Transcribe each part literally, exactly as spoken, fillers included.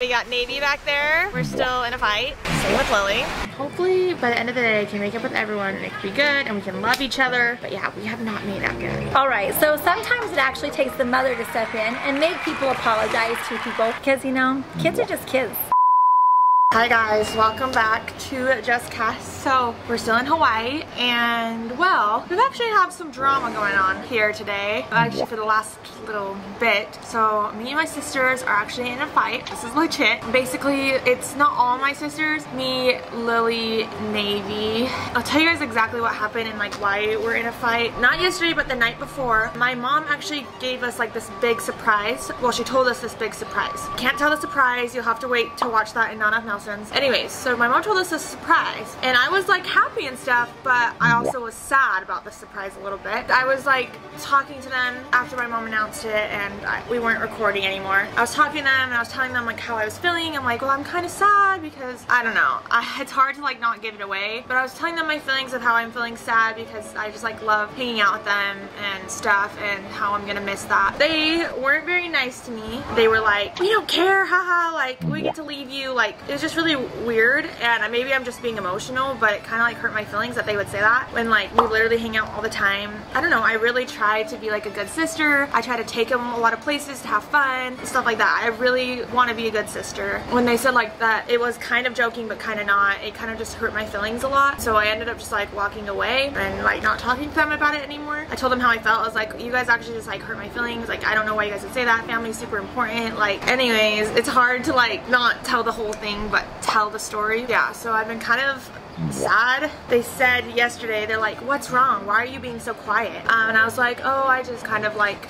We got Navy back there. We're still in a fight. Same with Lily. Hopefully by the end of the day I can make up with everyone and it can be good and we can love each other. But yeah, we have not made up yet. Alright, so sometimes it actually takes the mother to step in and make people apologize to people. Because you know, kids are just kids. Hi guys, welcome back to JustKass. So we're still in Hawaii and well, we've actually had some drama going on here today, actually for the last little bit. So me and my sisters are actually in a fight. This is legit. Basically, it's not all my sisters, me, Lily, Navy. I'll tell you guys exactly what happened and like why we're in a fight. Not yesterday, but the night before. My mom actually gave us like this big surprise. Well, she told us this big surprise. Can't tell the surprise, you'll have to wait to watch that in Nana Mel. Anyways, so my mom told us a surprise and I was like happy and stuff, but I also was sad about the surprise a little bit. I was like talking to them after my mom announced it and I, we weren't recording anymore. I was talking to them and I was telling them like how I was feeling. I'm like, well, I'm kind of sad because I don't know. I, it's hard to like not give it away, but I was telling them my feelings of how I'm feeling sad because I just like love hanging out with them and stuff and how I'm gonna miss that. They weren't very nice to me. They were like, we don't care, haha, like we get to leave you. Like it was just really weird and maybe I'm just being emotional, but it kind of like hurt my feelings that they would say that when like we literally hang out all the time. I don't know, I really try to be like a good sister. I try to take them a lot of places to have fun and stuff like that. I really want to be a good sister. When they said like that, it was kind of joking but kind of not. It kind of just hurt my feelings a lot, so I ended up just like walking away and like not talking to them about it anymore. I told them how I felt. I was like, you guys actually just like hurt my feelings, like I don't know why you guys would say that. Family's super important. Like anyways, it's hard to like not tell the whole thing but tell the story. Yeah, so I've been kind of sad. They said yesterday, they're like, what's wrong? Why are you being so quiet? Um, and I was like, oh, I just kind of like,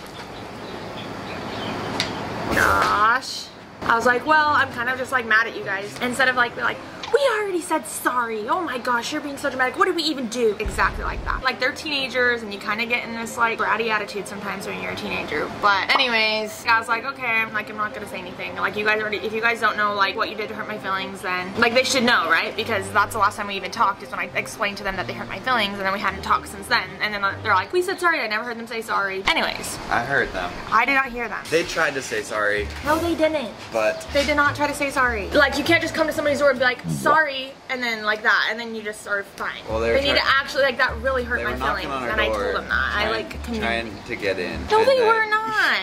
gosh. I was like, well, I'm kind of just like mad at you guys. Instead of like, they're like, we already said sorry. Oh my gosh, you're being so dramatic. What did we even do? Exactly like that. Like they're teenagers and you kind of get in this like bratty attitude sometimes when you're a teenager. But anyways, I was like, okay, I'm like, I'm not gonna say anything. Like you guys already, if you guys don't know like what you did to hurt my feelings, then like they should know, right? Because that's the last time we even talked is when I explained to them that they hurt my feelings, and then we hadn't talked since then. And then they're like, we said sorry. I never heard them say sorry. Anyways. I heard them. I did not hear them. They tried to say sorry. No, they didn't. But. They did not try to say sorry. Like you can't just come to somebody's door and be like, sorry, and then like that, and then you just are fine. Well, they, they need to actually like that really hurt my feelings, and I told them that. Trying, I like trying to get in. No, they were not.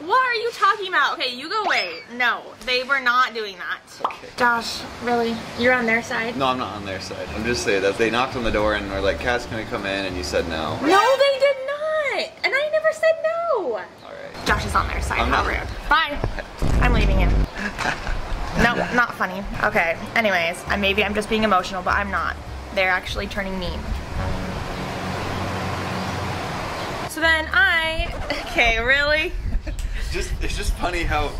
What are you talking about? Okay, you go away. No, they were not doing that. Okay. Josh, really, you're on their side? No, I'm not on their side. I'm just saying that they knocked on the door and were like, "Cass, can we come in?" And you said no. No, they did not, and I never said no. All right. Josh is on their side. I'm not rude. Bye. I'm leaving him. No, not funny. Okay, anyways, I, maybe I'm just being emotional, but I'm not. They're actually turning mean. So then I, okay, really? just It's just funny how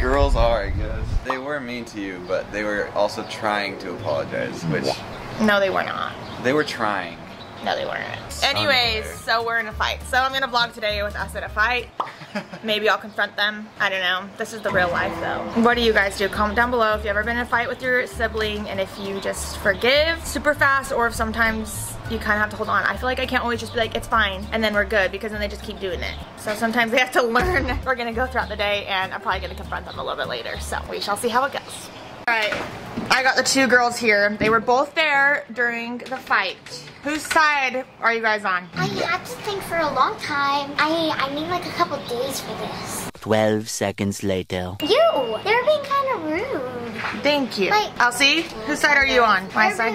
girls are, I guess. They were mean to you, but they were also trying to apologize, which... No, they were not. They were trying. No, they weren't. Somewhere. Anyways, so we're in a fight. So I'm gonna vlog today with us in a fight. Maybe I'll confront them. I don't know. This is the real life though. What do you guys do? Comment down below if you've ever been in a fight with your sibling and if you just forgive super fast or if sometimes you kind of have to hold on. I feel like I can't always just be like, it's fine, and then we're good, because then they just keep doing it. So sometimes they have to learn. We're gonna go throughout the day and I'm probably gonna confront them a little bit later. So we shall see how it goes. All right, I got the two girls here. They were both there during the fight. Whose side are you guys on? I had to think for a long time. I I need like a couple days for this. Twelve seconds later. You! They're being kind of rude. Thank you. Like, Elsie, whose side are you on? My side?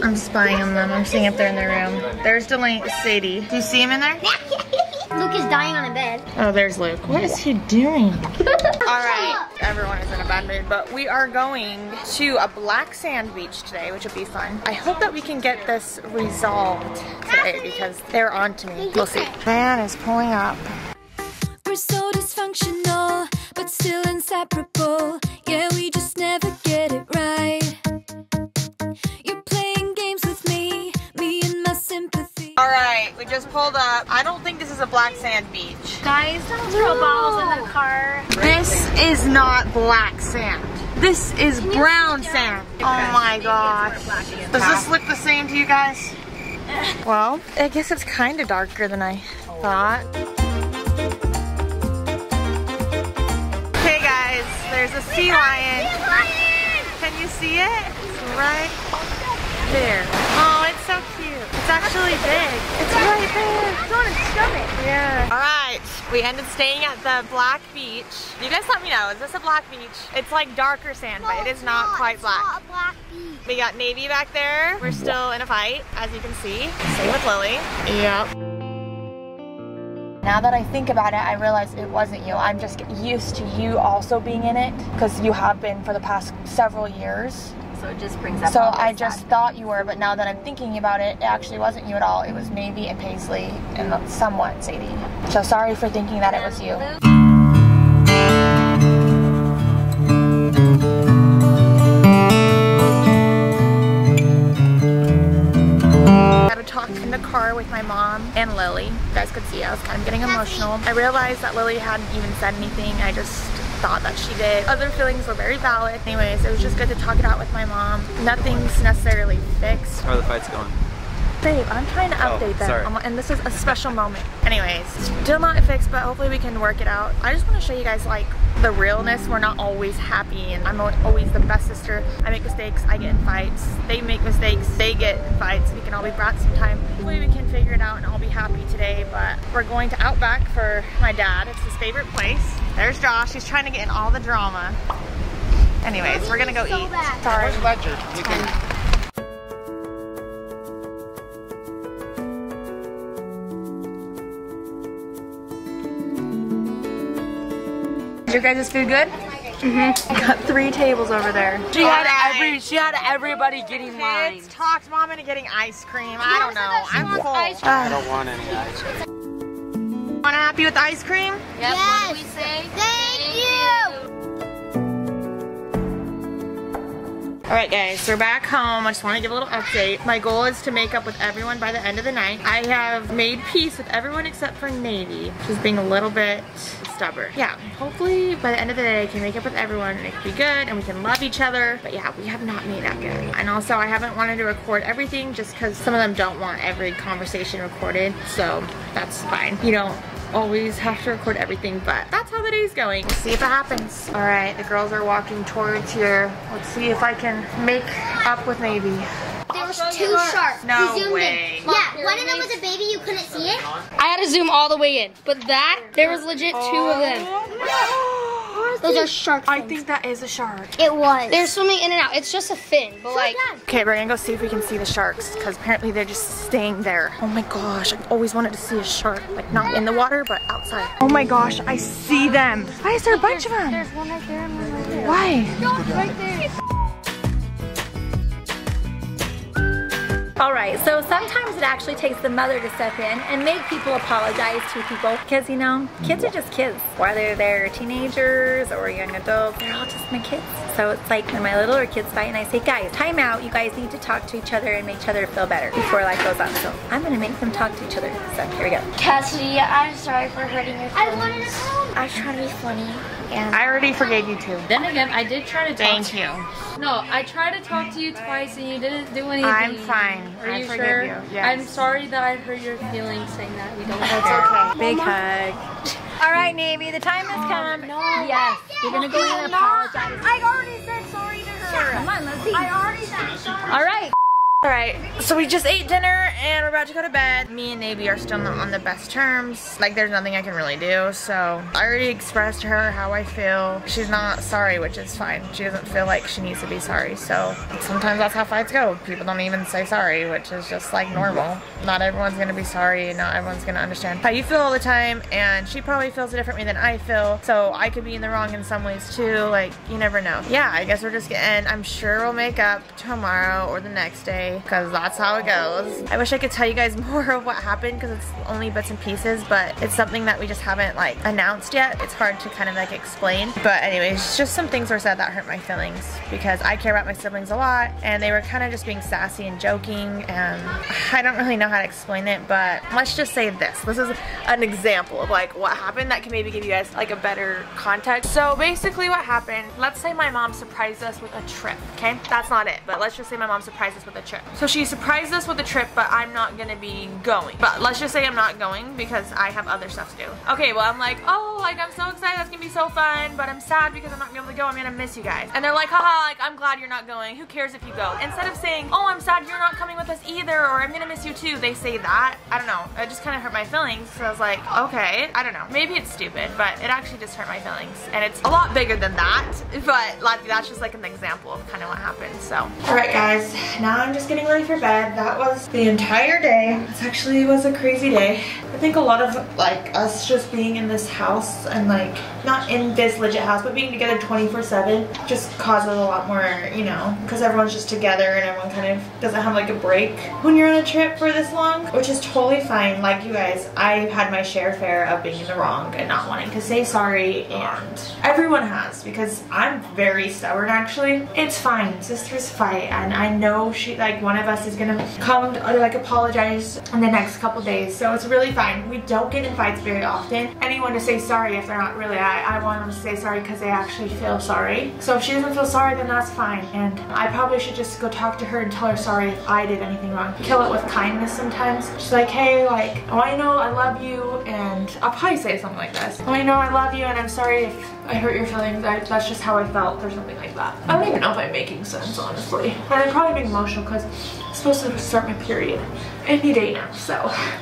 I'm spying on them. I'm seeing if they're in their room. There's Delaney, Sadie. Do you see him in there? Luke is dying on a bed. Oh, there's Luke. What is he doing? All right, everyone is in a bad mood, but we are going to a black sand beach today, which would be fun. I hope that we can get this resolved today because they're on to me. We'll see. Van is pulling up. We're so dysfunctional, but still inseparable. Yeah, we just never get it right. You're playing games with me, me and my sympathy. All right, we just pulled up. I don't think this is a black sand beach. Guys, don't throw no. balls in the car. This is not black sand. This is Can brown sand. Oh my gosh. Does this look the same to you guys? Well, I guess it's kind of darker than I thought. Hey guys, there's There's a sea lion. sea lion. Can you see it? It's right there. Oh, it's so cute. It's actually big. It's right there. It's on its stomach. Yeah. All right. We ended staying at the Black Beach. You guys let me know, is this a black beach? It's like darker sand, no, but it is not, not quite black. It's not a black beach. We got Navy back there. We're still in a fight, as you can see. Same with Lily. Yep. Now that I think about it, I realize it wasn't you. I'm just used to you also being in it because you have been for the past several years. So it just brings up So I just sad. thought you were, but now that I'm thinking about it, it actually wasn't you at all. It was Navy and Paisley and somewhat Sadie. So sorry for thinking that it was you. In the car with my mom and Lily. You guys could see I was kind of getting emotional. I realized that Lily hadn't even said anything. I just thought that she did. Other feelings were very valid. Anyways, it was just good to talk it out with my mom. Nothing's necessarily fixed. How are the fights going? Babe, I'm trying to update oh, them. Sorry. And this is a special moment. Anyways, still not fixed, but hopefully we can work it out. I just want to show you guys like the realness. We're not always happy and I'm always the best sister. I make mistakes, I get in fights. They make mistakes, they get in fights. We can all be brats sometime. Hopefully we can figure it out and I'll be happy today, but we're going to Outback for my dad. It's his favorite place. There's Josh, he's trying to get in all the drama. Anyways, we're gonna go so eat. Bad. Sorry. Where's Ledger? You can Your guys' food good? Mm-hmm. Got three tables over there. She had right. every she had everybody getting Kids mine. Kids talked mom into getting ice cream. I don't know. I'm full. I don't want any ice cream. Want to happy with ice cream? Yep. Yes. What do we say? Thank you. All right, guys. So we're back home. I just want to give a little update. My goal is to make up with everyone by the end of the night. I have made peace with everyone except for Navy, just being a little bit. Stubborn. Yeah, hopefully by the end of the day I can make up with everyone and it can be good and we can love each other, but yeah, we have not made that good. And also I haven't wanted to record everything just because some of them don't want every conversation recorded, so that's fine. You don't always have to record everything, but that's how the day's going. We'll see if it happens. All right, the girls are walking towards here. Let's see if I can make up with Navy. There was two sharks. No way. In. Yeah, one of them was a baby. You couldn't see it. I had to zoom all the way in, but that there was legit two of them. Oh, no. Those are sharks. I think that is a shark. It was. They're swimming in and out. It's just a fin, but so like. Bad. Okay, we're gonna go see if we can see the sharks because apparently they're just staying there. Oh my gosh, I've always wanted to see a shark, like not in the water but outside. Oh my gosh, I see them. Why is there a bunch of them? There's one right there and one right there. Why? No, right there. Alright, so sometimes it actually takes the mother to step in and make people apologize to people because, you know, kids are just kids. Whether they're teenagers or young adults, they're all just my kids. So it's like when my littler kids fight and I say, guys, time out. You guys need to talk to each other and make each other feel better before life goes on. So I'm going to make them talk to each other. So here we go. Cassidy, I'm sorry for hurting your feelings. I wanted to come. I was trying to be funny. And I already forgave you too. Then again, I did try to talk Thank to you. No, I tried to talk to you twice and you didn't do anything. I'm fine. Are I you forgive sure? you. Yes. I'm sorry that I hurt your feelings saying that. We don't That's okay. Big hug. All right, Navy, the time has come. Oh, no. Yes. You're going to go in and apologize. I already said sorry to her. Come on, let's see. I already said sorry. All right. All right, so we just ate dinner and we're about to go to bed. Me and Navy are still not on the best terms. Like there's nothing I can really do, so. I already expressed to her how I feel. She's not sorry, which is fine. She doesn't feel like she needs to be sorry, so. Sometimes that's how fights go. People don't even say sorry, which is just like normal. Not everyone's gonna be sorry, not everyone's gonna understand how you feel all the time, and she probably feels it differently than I feel, so I could be in the wrong in some ways too, like you never know. Yeah, I guess we're just getting, I'm sure we'll make up tomorrow or the next day. Because that's how it goes. I wish I could tell you guys more of what happened because it's only bits and pieces, but it's something that we just haven't like announced yet. It's hard to kind of like explain, but anyways, just some things were said that hurt my feelings because I care about my siblings a lot and they were kind of just being sassy and joking, and I don't really know how to explain it, but let's just say this. This is an example of like what happened that can maybe give you guys like a better context. So basically what happened, let's say my mom surprised us with a trip, okay? That's not it, but let's just say my mom surprised us with a trip. So she surprised us with a trip, but I'm not gonna be going. But let's just say I'm not going because I have other stuff to do. Okay, well I'm like, oh, like I'm so excited. That's gonna gonna be so fun, but I'm sad because I'm not gonna be able to go. I'm gonna miss you guys. And they're like, haha, like, I'm glad you're not going. Who cares if you go? Instead of saying, oh, I'm sad you're not coming with us either, or I'm gonna miss you too, they say that. I don't know. It just kind of hurt my feelings. So I was like, okay, I don't know. Maybe it's stupid, but it actually just hurt my feelings. And it's a lot bigger than that, but like, that's just like an example of kind of what happened, so. All right, guys, now I'm just getting ready for bed. That was the entire day. This actually was a crazy day. I think a lot of like us just being in this house and like, not in this legit house, but being together twenty-four seven just causes a lot more, you know, because everyone's just together and everyone kind of doesn't have like a break when you're on a trip for this long, which is totally fine. Like, you guys, I've had my share fair of being in the wrong and not wanting to say sorry, and everyone has, because I'm very stubborn actually. It's fine, sisters fight, and I know she, like, one of us is gonna come to, like, apologize in the next couple days, so it's really fine. We don't get in fights very often. Anyone to say sorry if they're not really, I, I want them to say sorry because they actually feel sorry. So if she doesn't feel sorry, then that's fine, and I probably should just go talk to her and tell her sorry if I did anything wrong. Kill it with kindness sometimes. She's like, hey, like, oh, I know I love you, and I'll probably say something like this. Oh, I know I love you, and I'm sorry if I hurt your feelings. I, that's just how I felt, or something like that. I don't even know if I'm making sense, honestly. And I'm probably being emotional because I'm supposed to start my period any day now, so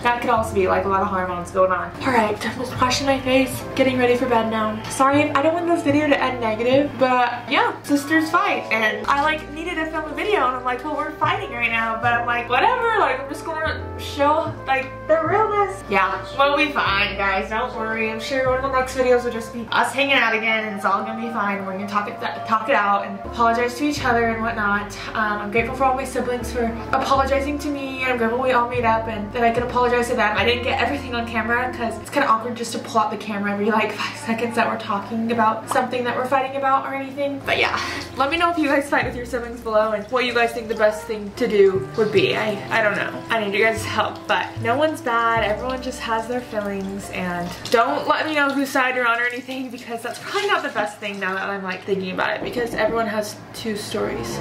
that could also be like a lot of hormones going on. All right, I'm just washing my face, getting ready for bed now. Sorry, I don't want this video to end negative, but yeah, sisters fight, and I like needed to film a video, and I'm like, well, we're fighting right now, but I'm like, whatever, like, I'm just gonna show like the realness. Yeah, we'll be fine, guys. Don't worry. I'm sure one of the next videos will just be us hanging out again, and it's all gonna be fine. We're gonna talk it talk it out and apologize to each other and whatnot. Um, I'm grateful for all my siblings for apologizing to me. I'm grateful we all made up and that I could apologize to them. I didn't get everything on camera because it's kind of awkward just to pull out the camera every like five seconds that we're talking about something that we're fighting about or anything. But yeah, let me know if you guys fight with your siblings below and what you guys think the best thing to do would be. I I don't know. I need you guys' help, but no one's bad. Everyone just has their feelings, and don't let me know whose side you're on or anything, because that's probably not the best thing now that I'm like thinking about it, because everyone has two stories.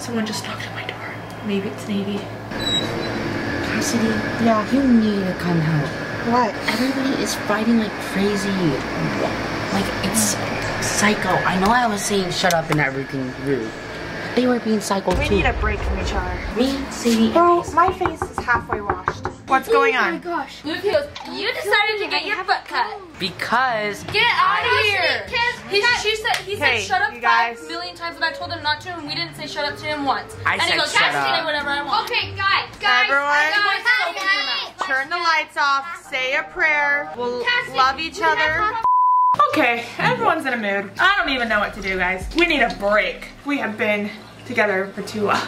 Someone just knocked on my door. Maybe it's Navy. Cassidy, yeah, you need to come help. What? Everybody is fighting like crazy. Like, it's psycho. I know I was saying shut up and everything rude. They were being psycho too. We need a break from each other. Me, Sadie, bro, my face is halfway washed. What's going on? Oh my gosh. Luke, you decided to get your foot cut. Because. Get out of here. He, she said, he said shut up five million times and I told him not to, and we didn't say shut up to him once. I and said he goes, shut up. Whatever I want. Okay, guys, guys, Everyone, guys, guys, guys turn the lights off, say a prayer, we'll Cassidy, love each other. Okay, everyone's in a mood. I don't even know what to do, guys. We need a break. We have been together for too long.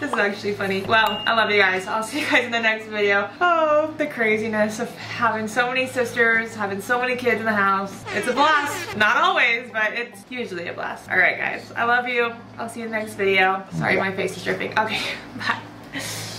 This is actually funny. Well, I love you guys. I'll see you guys in the next video. Oh, the craziness of having so many sisters, having so many kids in the house. It's a blast. Not always, but it's usually a blast. All right, guys. I love you. I'll see you in the next video. Sorry, my face is dripping. Okay, bye.